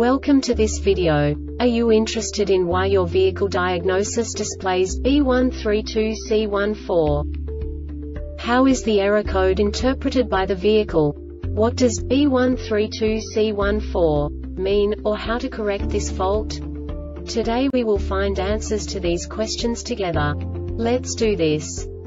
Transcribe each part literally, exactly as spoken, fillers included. Welcome to this video. Are you interested in why your vehicle diagnosis displays B one three two C one four? How is the error code interpreted by the vehicle? What does B one three two C one four mean, or how to correct this fault? Today we will find answers to these questions together. Let's do this.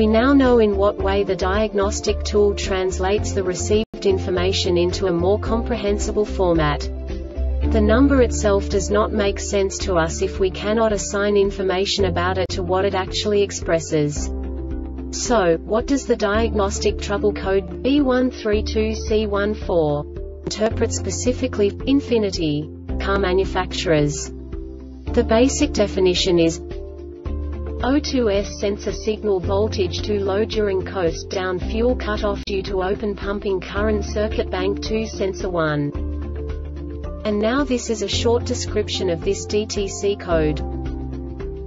We now know in what way the diagnostic tool translates the received information into a more comprehensible format. The number itself does not make sense to us if we cannot assign information about it to what it actually expresses. So, what does the diagnostic trouble code B one three two C one four interpret specifically for Infiniti car manufacturers? The basic definition is O two S sensor signal voltage too low during coast down fuel cutoff due to open pumping current circuit bank two sensor one. And now this is a short description of this D T C code.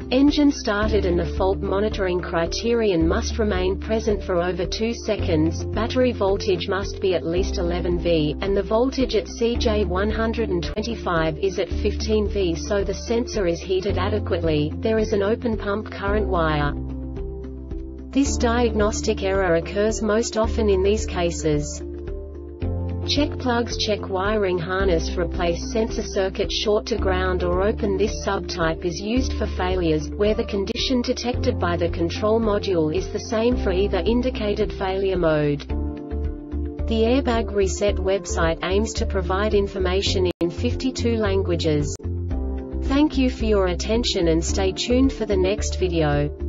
Engine started and the fault monitoring criterion must remain present for over two seconds, battery voltage must be at least eleven volts, and the voltage at C J one twenty-five is at fifteen volts, so the sensor is heated adequately, there is an open pump current wire. This diagnostic error occurs most often in these cases. Check plugs, check wiring harness, replace sensor circuit, short to ground or open. This subtype is used for failures where the condition detected by the control module is the same for either indicated failure mode. The Airbag Reset website aims to provide information in fifty-two languages. Thank you for your attention and stay tuned for the next video.